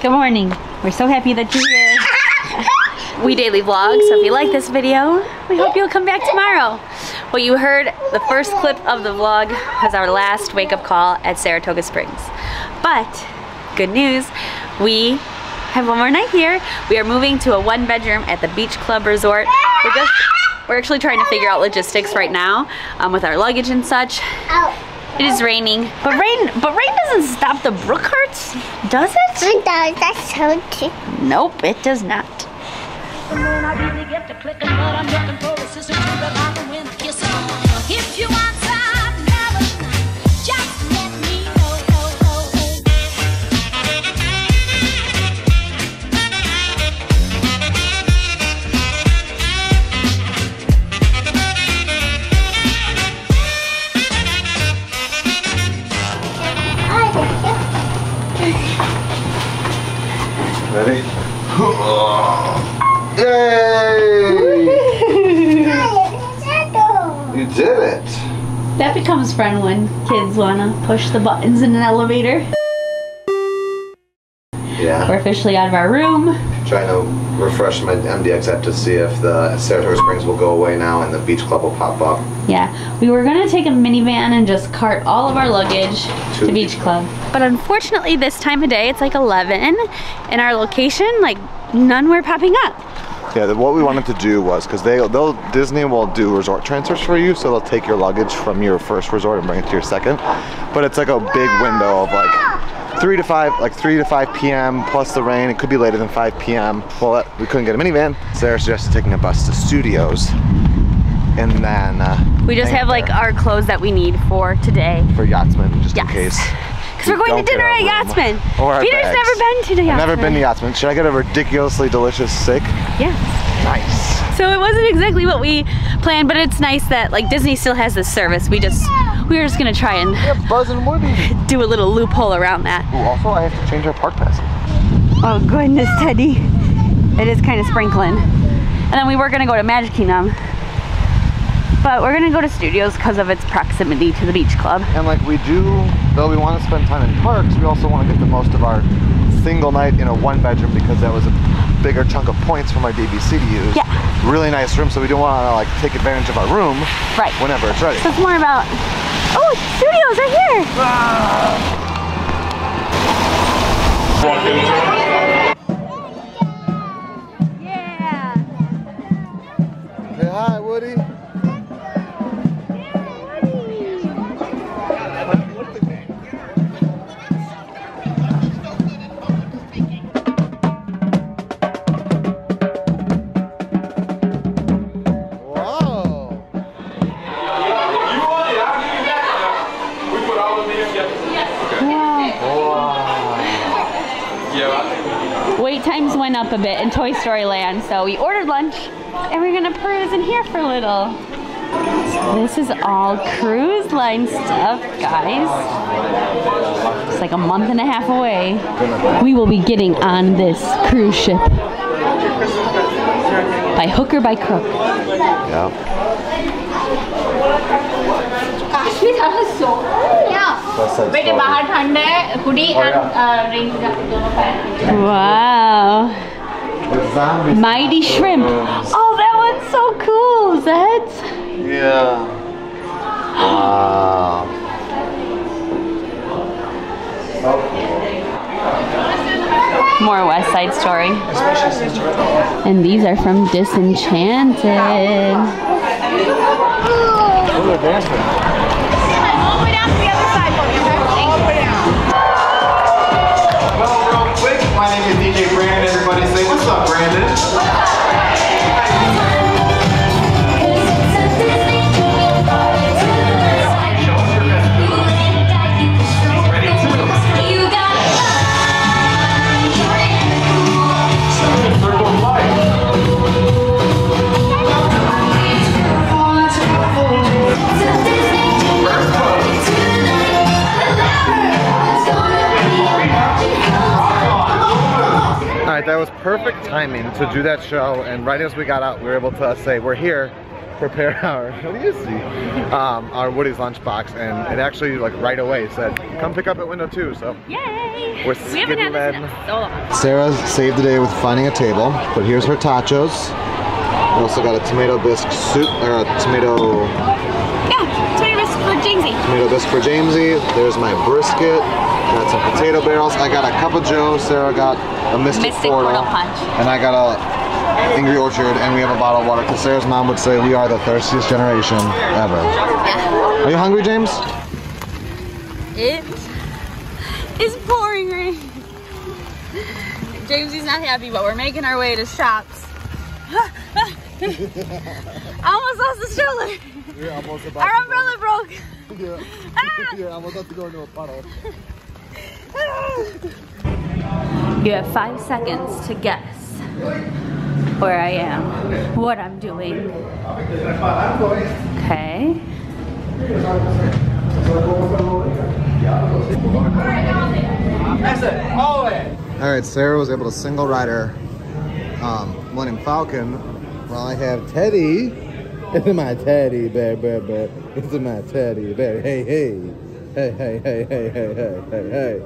Good morning. We're so happy that you're here. We daily vlog, so if you like this video, we hope you'll come back tomorrow. Well, you heard the first clip of the vlog was our last wake-up call at Saratoga Springs. But, good news, we have one more night here. We are moving to a one-bedroom at the Beach Club Resort. We're actually trying to figure out logistics right now with our luggage and such. It is raining, but rain doesn't stop the Brookharts, does it? It does. That's so cute. Nope, it does not. Ready? Oh. Yay! You did it! That becomes fun when kids want to push the buttons in an elevator. Yeah. We're officially out of our room. Trying to refresh my MDX app to see if the Saratoga Springs will go away now and the Beach Club will pop up. Yeah, we were gonna take a minivan and just cart all of our luggage to Beach Club. But unfortunately this time of day, it's like 11, and our location, like none were popping up. Yeah, what we wanted to do was, because Disney will do resort transfers for you, so they'll take your luggage from your first resort and bring it to your second. But it's like a big window of like 3 to 5 p.m. plus the rain. It could be later than 5 p.m. Well, we couldn't get a minivan. Sarah suggested taking a bus to Studios, and then we just have like our clothes that we need for today. For Yachtsman, just in case. Because we're going to dinner at Yachtsman. Peter's never been to the Yachtsman. I've never been to Yachtsman. Should I get a ridiculously delicious steak? Yes. Nice. So it wasn't exactly what we planned, but it's nice that like Disney still has this service. We were just gonna try and Buzz and Woody do a little loophole around that. Ooh, also, I have to change our park pass. Oh goodness, Teddy, it is kind of sprinkling. And then we were gonna go to Magic Kingdom, but we're gonna go to Studios because of its proximity to the Beach Club. And like we do, though we want to spend time in parks, we also want to get the most of our single night in a one bedroom because that was a bigger chunk of points from our DVC to use. Yeah. Really nice room, so we don't want to like take advantage of our room. Right. Whenever it's ready. So it's more about. Oh, Studios right here! Yeah! Hey, hi, Woody. Up a bit in Toy Story Land, so we ordered lunch and we're gonna peruse in here for a little. This is all cruise line stuff, guys. It's like a month and a half away. We will be getting on this cruise ship by hook or by crook. Wow. Mighty shrimp. Oh, that one's so cool. Is that? Yeah. Wow. More West Side Story. And these are from Disenchanted. All the way down to the other side. All the way down. Well, real quick, my name is DJ Brandon. Everybody say, what's up, Brandon? That was perfect timing to do that show, and right as we got out we were able to say we're here prepare our, our Woody's Lunch Box, and it actually like right away said, come pick up at window 2, so. Yay! We're skidding led. So Sarah saved the day with finding a table, but here's her tachos. We also got a tomato bisque soup, or a tomato... Yeah, tomato bisque for Jamesy. Tomato bisque for Jamesy. There's my brisket. Got some potato barrels. I got a cup of joe. Sarah got a mystic portal punch. And I got a... Angry Orchard, and we have a bottle of water because Sarah's mom would say we are the thirstiest generation ever. Yeah. Are you hungry, James? It is pouring rain. Jamesy's not happy, but we're making our way to shops. I almost lost the stroller. You're almost about our umbrella broke. Yeah. Ah. Yeah, I almost have to go into a puddle. You have 5 seconds to guess where I am, what I'm doing. Okay. All right, Sarah was able to single ride her Millennium Falcon while I have Teddy. It's my teddy bear, It's my teddy bear. Hey, hey. Hey, hey, hey, hey, hey, hey, hey, hey.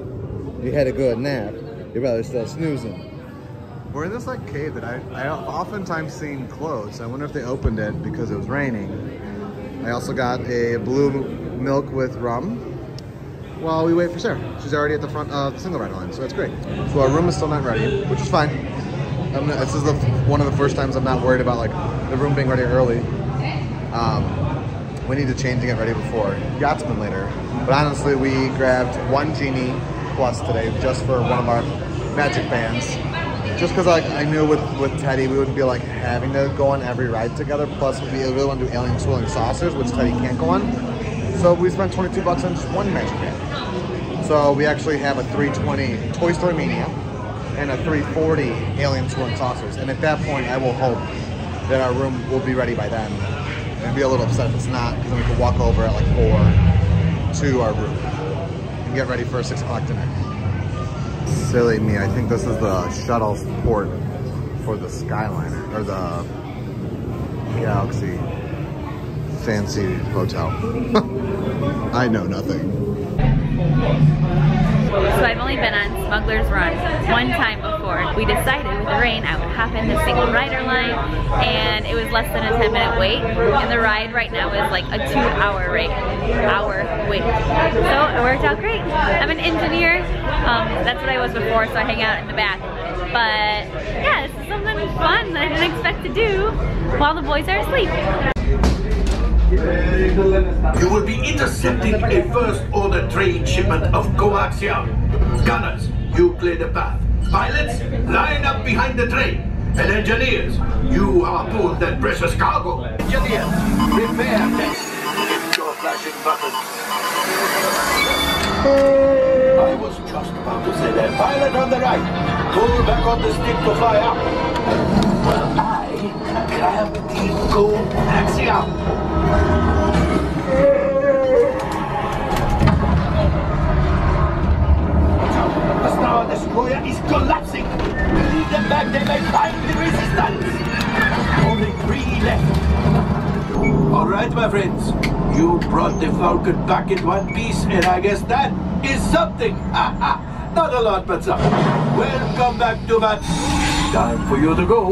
You had a good nap. Your brother's still snoozing. We're in this like cave that I oftentimes seen closed. I wonder if they opened it because it was raining. I also got a blue milk with rum while we wait for Sarah. She's already at the front of the single ride line, so that's great. So our room is still not ready, which is fine. This is one of the first times I'm not worried about like the room being ready early. We need to change to get ready before Yachtsman later. But honestly, we grabbed one Genie Plus today just for one of our Magic Bands. Just because like, I knew with Teddy, we wouldn't be like having to go on every ride together. Plus, we really want to do Alien Swirling Saucers, which Teddy can't go on. So we spent 22 bucks on just one Magic Band. So we actually have a 320 Toy Story Mania and a 340 Alien Swirling Saucers. And at that point, I will hope that our room will be ready by then. I'd be a little upset if it's not, because then we could walk over at like 4 to our room and get ready for 6 o'clock tonight. Silly me, I think this is the shuttle port for the Skyliner, or the Galaxy Fancy Hotel. I know nothing. So I've only been on Smuggler's Run one time before. We decided with the rain I would hop in the single rider line, and it was less than a 10-minute wait, and the ride right now is like a 2-hour wait. So it worked out great. I'm an engineer. That's what I was before, so I hang out in the back. But yeah, this is something fun that I didn't expect to do while the boys are asleep. You will be intercepting a first-order trade shipment of Coaxium. Gunners, you clear the path. Pilots, line up behind the train. And engineers, you harpoon that precious cargo. Engineers, repair test. Your flashing buttons. I was just about to say that. Pilot on the right, pull back on the stick to fly up. Well, I grabbed the gold Axiom. Watch out, the Star Destroyer is collapsing. Lead them back, they may find the resistance. Only 3 left. Alright, my friends, you brought the Falcon back in one piece, and I guess that is something. Not a lot, but something. Welcome back to Batuu. Time for you to go.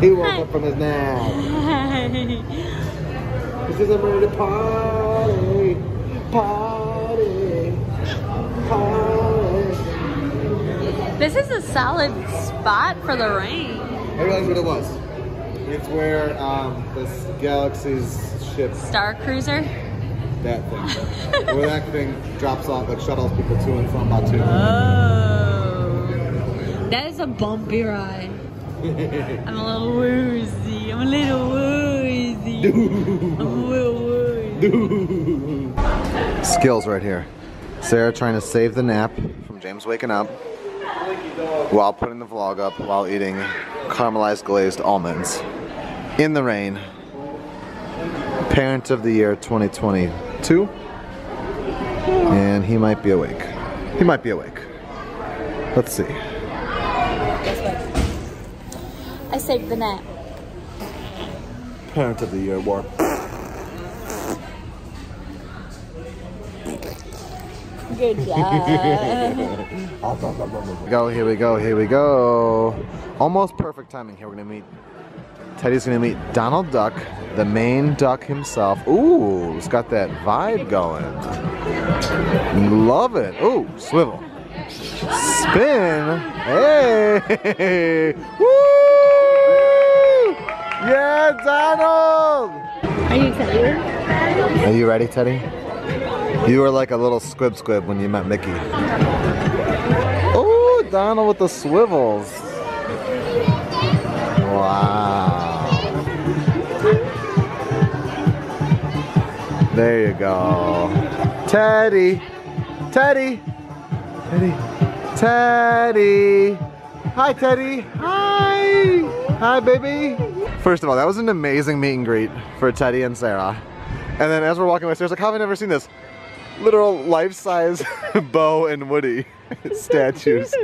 He woke up from his nap. He says, I'm ready to party. Party. Party. This is a solid spot for the rain. I realized what it was. It's where this galaxy's ship, Star Cruiser, that thing, where that thing drops off, like shuttles people to and from Batuu. Oh, that is a bumpy ride. I'm a little woozy. I'm a little woozy. Skills right here. Sarah trying to save the nap from James waking up while putting the vlog up while eating caramelized glazed almonds in the rain. Parent of the year 2022, and he might be awake. Let's see. I saved the net. Parent of the Year award. Good job. Go, here we go, here we go. Almost perfect timing here. We're gonna meet, Teddy's gonna meet Donald Duck, the main duck himself. Ooh, it's got that vibe going. Love it. Ooh, swivel. Spin. Hey! Woo! Yeah, Donald! Are you excited? Are you ready, Teddy? You were like a little squib when you met Mickey. Oh, Donald with the swivels. Wow. There you go. Teddy. Teddy. Teddy. Teddy. Hi, Teddy. Hi. Hi, baby. First of all, that was an amazing meet and greet for Teddy and Sarah. And then as we're walking upstairs, like, how have I never seen this? Literal life-size Bo and Woody statues.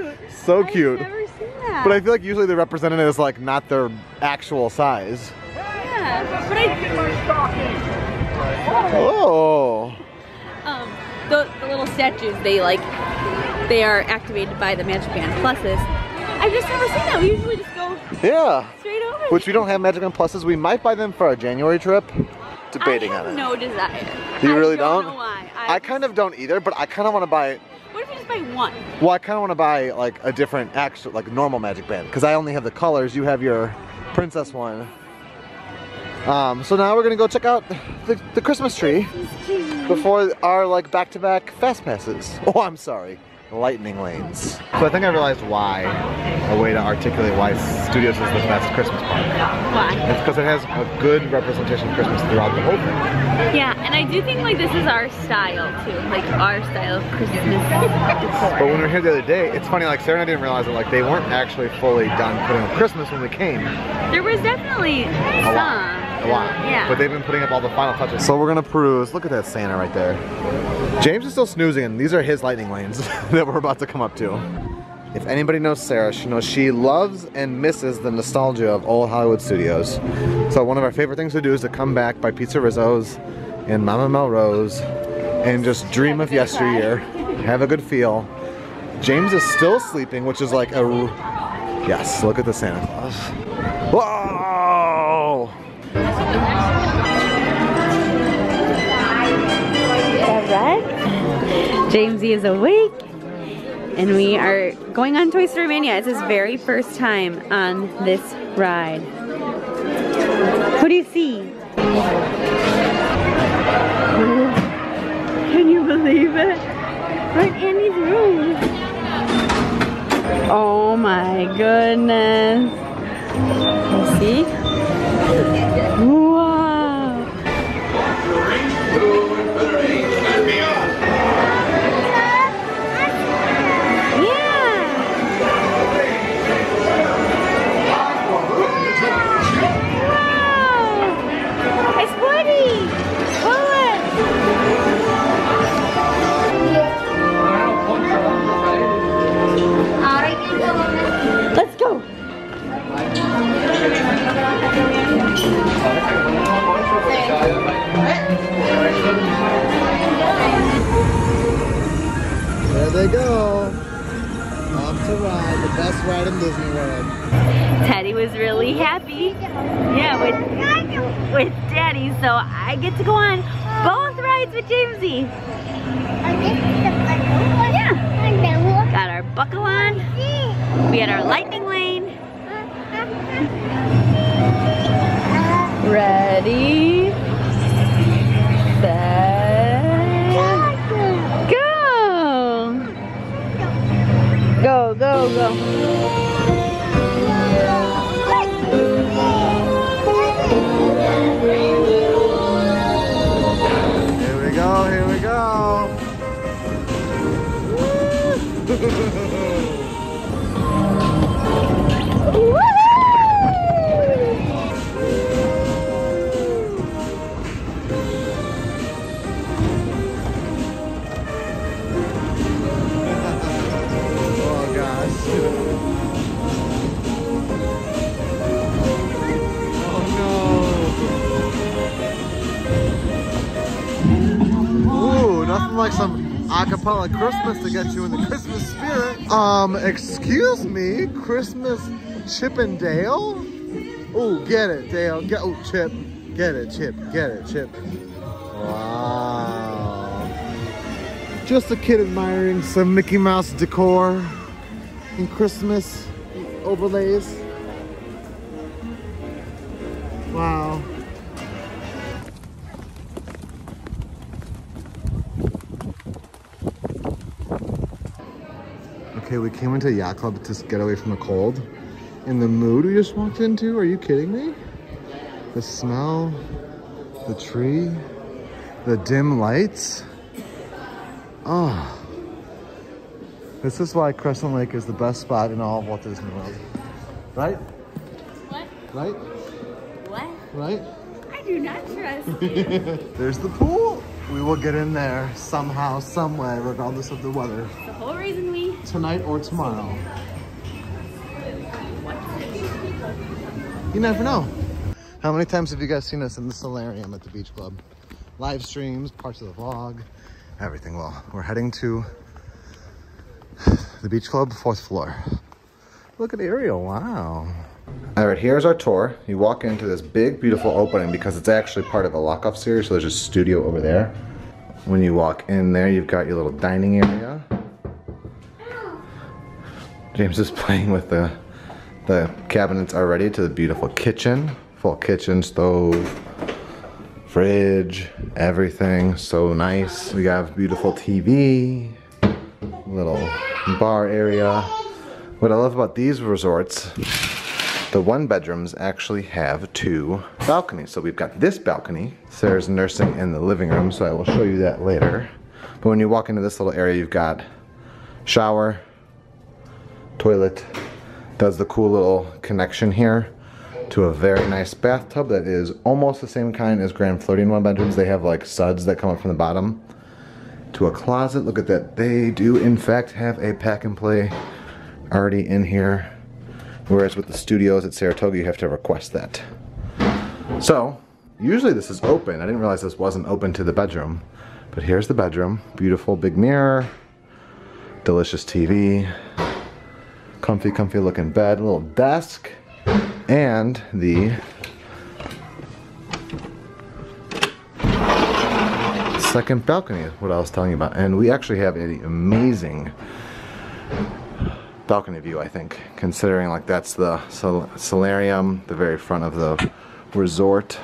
So cute. I've never seen that. But I feel like usually they're represented as like not their actual size. Yeah, but I... Oh. The little statues, they are activated by the Magic Band Pluses. I've just never seen that. We usually just go straight over. Which we don't have Magic Band Pluses. We might buy them for our January trip. Debating on it. I have no desire. You really don't? I don't know why. I kind of don't either, but I kind of want to buy... What if you just buy one? Well, I kind of want to buy like a different, actual, like normal Magic Band, because I only have the colors. You have your princess one. So now we're going to go check out the Christmas tree before our like back-to-back fast passes. Oh, I'm sorry. Lightning lanes. So I think I realized why, a way to articulate why Studios is the best Christmas park. Why? It's because it has a good representation of Christmas throughout the whole thing. Yeah, and I do think like this is our style too, like our style of Christmas decor. But when we were here the other day, it's funny, like Sarah and I didn't realize that like they weren't actually fully done putting up Christmas when we came. There was definitely some. A lot. Yeah. But they've been putting up all the final touches. So we're gonna peruse. Look at that Santa right there. James is still snoozing, and these are his lightning lanes that we're about to come up to. If anybody knows Sarah, she knows she loves and misses the nostalgia of old Hollywood Studios. So one of our favorite things to do is to come back by Pizza Rizzo's and Mama Melrose and just dream of yesteryear, have a good feel. James is still sleeping, which is like a... Yes, look at the Santa Claus. Whoa! Alright, Jamesy is awake, and we are going on Toy Story Mania. It's his very first time on this ride. Who do you see? Can you believe it? We're in Annie's room. Oh my goodness. You see? Wow. There they go. Off to ride, the best ride in Disney World. Teddy was really happy. Yeah, with Daddy, so I get to go on both rides with Jamesy. Yeah. Got our buckle on. We had our lightning lane. Ready, set, go! Go, go, go. Here we go, here we go. Woo! Oh gosh. like some acapella Christmas to get you in the Christmas spirit. Excuse me, Christmas Chip and Dale? Ooh, get it, Dale. Get, ooh, Chip. Get it, Chip. Get it, Chip. Wow. Just a kid admiring some Mickey Mouse decor and Christmas overlays. Wow. Okay, we came into a yacht club to get away from the cold. And the mood we just walked into, are you kidding me? The smell, the tree, the dim lights. Oh. This is why Crescent Lake is the best spot in all of Walt Disney World. Right? What? Right? What? Right? I do not trust you. There's the pool. We will get in there somehow, some way, regardless of the weather. The whole reason we... Tonight or tomorrow. You never know. How many times have you guys seen us in the solarium at the beach club? Live streams, parts of the vlog, everything. Well, we're heading to the beach club, 4th floor. Look at Ariel, wow. All right, here's our tour. You walk into this big, beautiful opening because it's actually part of a lock-off series, so there's a studio over there. When you walk in there, you've got your little dining area. James is playing with the cabinets already to the beautiful kitchen. Full kitchen, stove, fridge, everything, so nice. We got a beautiful TV, little bar area. What I love about these resorts, the one bedrooms actually have 2 balconies. So we've got this balcony. Sarah's nursing in the living room, so I will show you that later. But when you walk into this little area, you've got shower, toilet, does the cool little connection here to a very nice bathtub that is almost the same kind as Grand Floridian one bedrooms. They have like suds that come up from the bottom to a closet. Look at that. They do in fact have a pack and play already in here, whereas with the studios at Saratoga you have to request that. So usually this is open. I didn't realize this wasn't open to the bedroom, but here's the bedroom. Beautiful big mirror, delicious TV, comfy looking bed, little desk, and the second balcony is what I was telling you about. And we actually have an amazing balcony view, I think, considering like that's the solarium, the very front of the resort.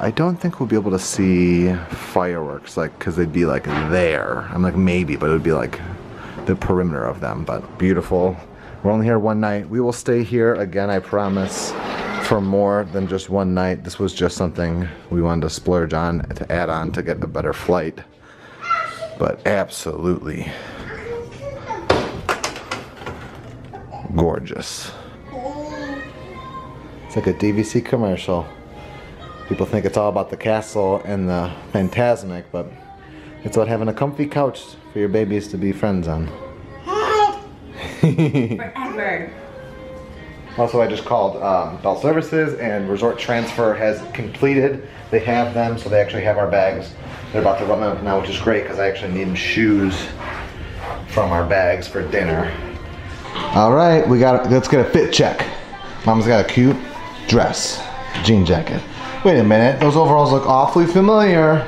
I don't think we'll be able to see fireworks, like, because they'd be like there. I'm like maybe, but it would be like the perimeter of them, but beautiful. We're only here one night. We will stay here again, I promise, for more than just one night. This was just something we wanted to splurge on, to add on to get a better flight. But absolutely gorgeous. It's like a DVC commercial. People think it's all about the castle and the Fantasmic, but it's about having a comfy couch for your babies to be friends on. Forever. Also, I just called Bell Services, and Resort Transfer has completed. They have them, so they actually have our bags. They're about to run out now, which is great because I actually need shoes from our bags for dinner. All right, we got. Let's get a fit check. Mama's got a cute dress, jean jacket. Wait a minute, those overalls look awfully familiar.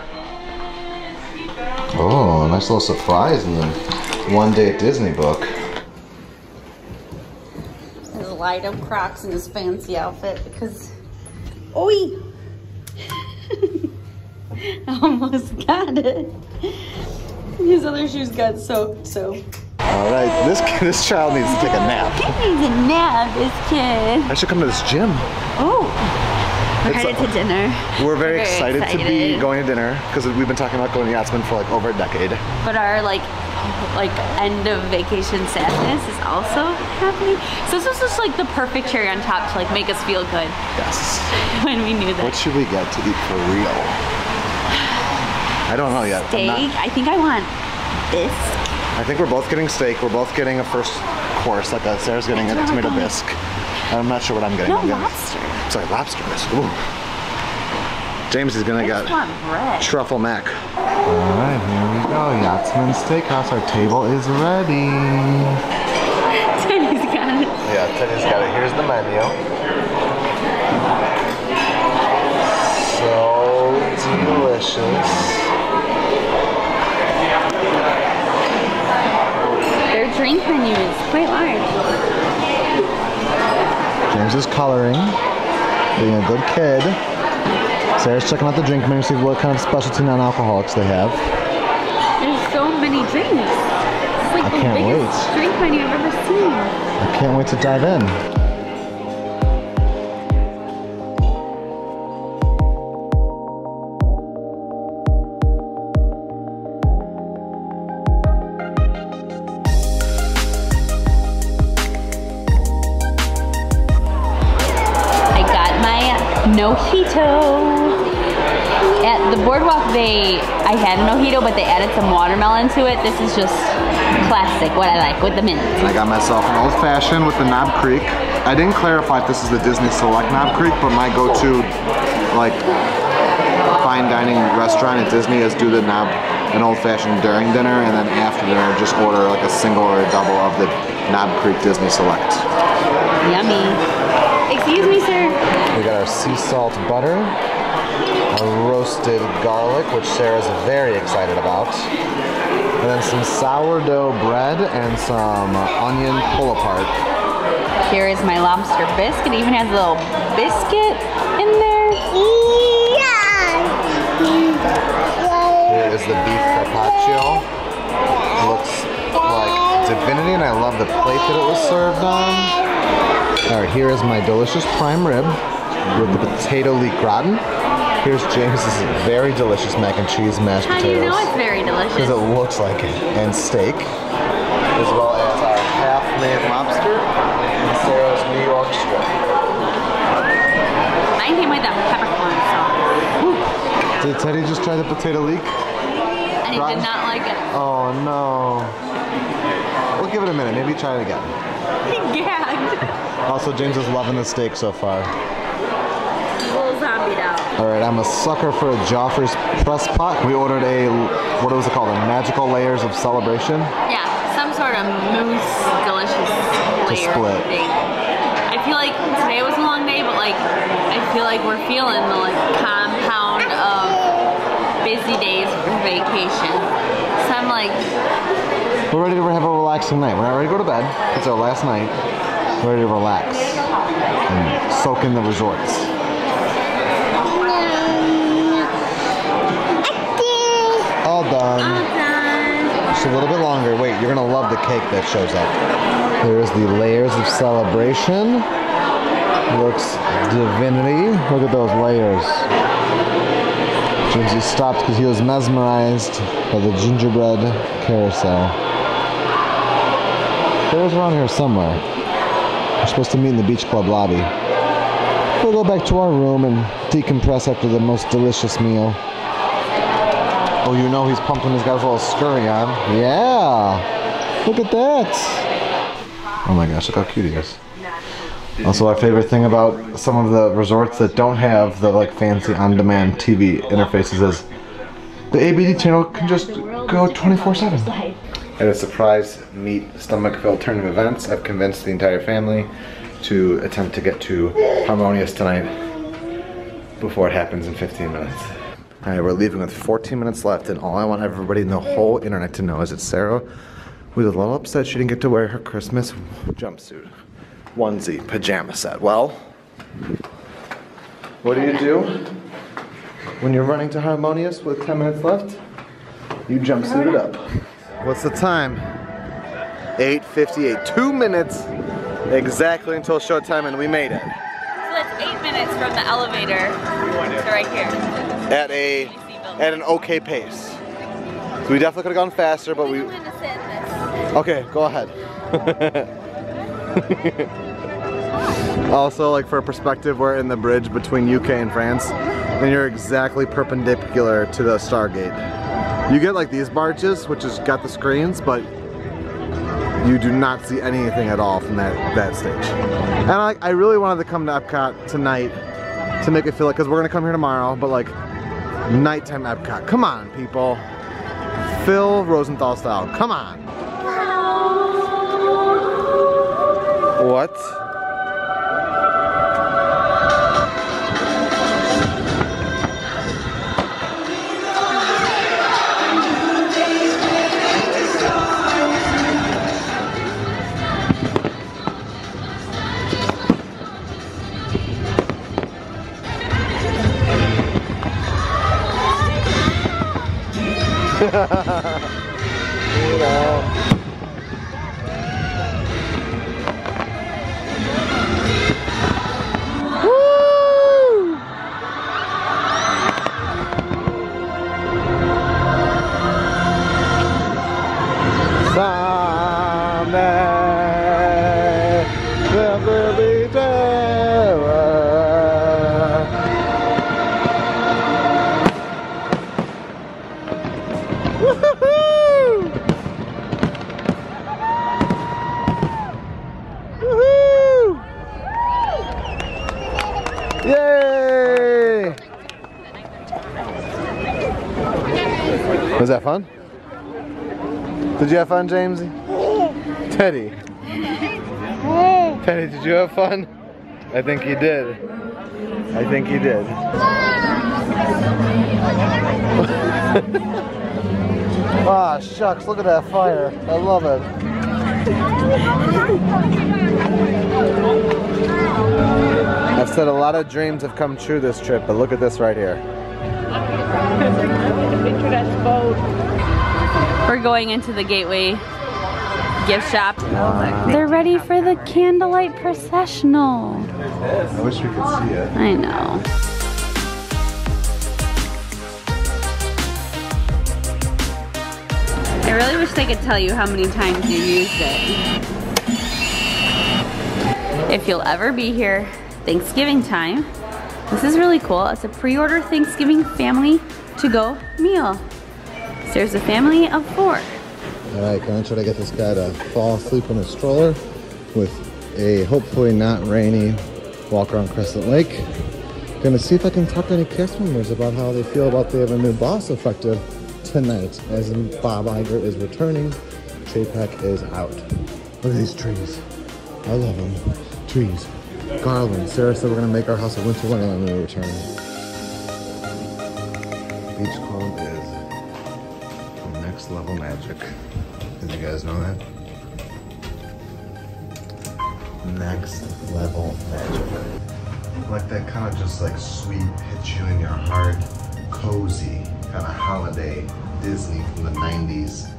Oh, nice little surprise in the One Day at Disney book. Light up Crocs in his fancy outfit because, oi! I almost got it. His other shoes got soaked, so. All right, this child needs to take a nap. He needs a nap, this kid. I should come to this gym. Oh. We're headed to dinner. We're very excited to be going to dinner because we've been talking about going to Yachtsman for like over a decade. But our like end of vacation sadness is also happening. So this was just like the perfect cherry on top to like make us feel good. Yes. When we knew that. What should we get to eat for real? I don't know yet. Steak. I think I want this. I think we're both getting steak. We're both getting a first course like that. Sarah's getting a tomato bisque. I'm not sure what I'm getting. No, lobster. Sorry, lobster bisque. Ooh. James is gonna get truffle mac. All right, here we go. Yachtsman Steakhouse. Our table is ready. Teddy's got it. Yeah, Teddy's got it. Here's the menu. So delicious. Their drink menu is quite large. James is coloring, being a good kid. Sarah's checking out the drink menu to see what kind of specialty non-alcoholics they have. There's so many drinks. It's like the biggest drink menu I've ever seen. I can't wait to dive in. At the boardwalk, I had an mojito, but they added some watermelon to it. This is just classic, what I like, with the mint. I got myself an old fashioned with the Knob Creek. I didn't clarify if this is the Disney Select Knob Creek, but my go-to, like, fine dining restaurant at Disney is do the knob, an old fashioned during dinner, and then after dinner, just order like a single or a double of the Knob Creek Disney Select. Yummy. Excuse me, sir. We got our sea salt butter, our roasted garlic, which Sarah's very excited about, and then some sourdough bread and some onion pull-apart. Here is my lobster bisque. It even has a little biscuit in there. Yeah. Here is the beef carpaccio. It looks like divinity, and I love the plate that it was served on. All right, here is my delicious prime rib with the potato leek gratin. Here's James's very delicious mac and cheese mashed potatoes. How do you know it's very delicious? Because it looks like it. And steak, as well as our half-made lobster and Sarah's New York strip. I came with a peppercorn sauce. Did Teddy just try the potato leek? And he did not like it. Oh no. We'll give it a minute. Maybe try it again. Yeah. Also, James is loving the steak so far. Little zombied out. All right, I'm a sucker for a Joffrey's press pot. We ordered a, what was it called? A magical layers of celebration? Yeah, some sort of mousse delicious layer thing. I feel like today was a long day, but like, I feel like we're feeling the like compound of busy days for vacation. So I'm like, we're ready to have a relaxing night. We're not ready to go to bed. It's our last night. We're ready to relax and soak in the resorts. All done. Just a little bit longer. Wait, you're going to love the cake that shows up. There's the layers of celebration. Looks divinity. Look at those layers. Jimsy stopped because he was mesmerized by the gingerbread carousel. There's around here somewhere. We're supposed to meet in the beach club lobby. We'll go back to our room and decompress after the most delicious meal. Oh, you know he's pumped when he's got his little scurry on. Yeah! Look at that! Oh my gosh, look how cute he is. Also, our favorite thing about some of the resorts that don't have the like fancy on-demand TV interfaces is the ABD channel can just go 24/7. At a surprise meet stomach-filled turn of events, I've convinced the entire family to attempt to get to Harmonious tonight before it happens in 15 minutes. All right, we're leaving with 14 minutes left, and all I want everybody in the whole internet to know is that Sarah was a little upset she didn't get to wear her Christmas jumpsuit, onesie, pajama set. Well, what do? When you're running to Harmonious with 10 minutes left, you jumpsuited up. What's the time? 8:58. 2 minutes exactly until showtime, and we made it. So that's 8 minutes from the elevator to right here. At an okay pace. So we definitely could have gone faster, but we. I'm gonna sit in this. Okay, go ahead. Also, like for perspective, we're in the bridge between UK and France, and you're exactly perpendicular to the Stargate. You get like these barges, which has got the screens, but you do not see anything at all from that stage. And I really wanted to come to Epcot tonight to make it feel like, because we're going to come here tomorrow, but like nighttime Epcot. Come on, people. Phil Rosenthal style. Come on. What? Was that fun? Did you have fun, Jamesy? Teddy. Teddy, did you have fun? I think you did. I think you did. Ah, shucks, look at that fire. I love it. I've said a lot of dreams have come true this trip, but look at this right here. We're going into the Gateway gift shop. They're ready for the Candlelight Processional. I wish we could see it. I know. I really wish they could tell you how many times you used it. If you'll ever be here Thanksgiving time, this is really cool. It's a pre-order Thanksgiving family to-go meal. So there's a family of 4. All right, gonna try to get this guy to fall asleep in a stroller with a hopefully not rainy walk around Crescent Lake. Gonna see if I can talk to any cast members about how they feel about they have a new boss effective tonight, as Bob Iger is returning. JPEG is out. Look at these trees. I love them. Trees. Garland. Sarah said we're going to make our house a winter wonderland when we return. Beach Club is the next level magic. Did you guys know that? Next level magic. Like that kind of just like sweet, hits you in your heart, cozy kind of holiday Disney from the 90s.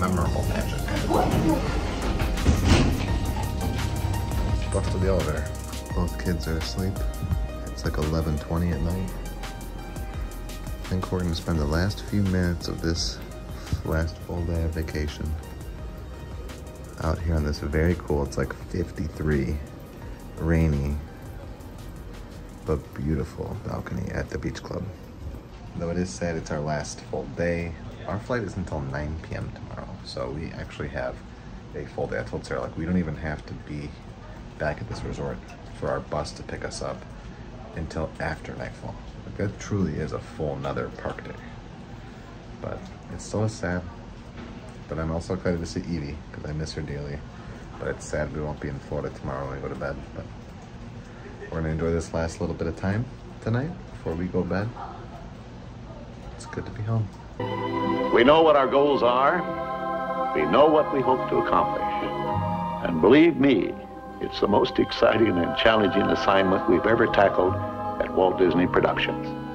Memorable magic. Up to the elevator. Both kids are asleep. It's like 11:20 at night. I think we're gonna spend the last few minutes of this last full day of vacation out here on this very cool, it's like 53, rainy, but beautiful balcony at the Beach Club. Though it is sad it's our last full day. Our flight is until 9 p.m. tomorrow, so we actually have a full day. I told Sarah, like, we don't even have to be back at this resort for our bus to pick us up until after nightfall. Like, that truly is a full another park day. But it's still sad. But I'm also excited to see Evie because I miss her dearly. But it's sad we won't be in Florida tomorrow when we go to bed. But we're gonna enjoy this last little bit of time tonight before we go to bed. It's good to be home. We know what our goals are. We know what we hope to accomplish. And believe me, it's the most exciting and challenging assignment we've ever tackled at Walt Disney Productions.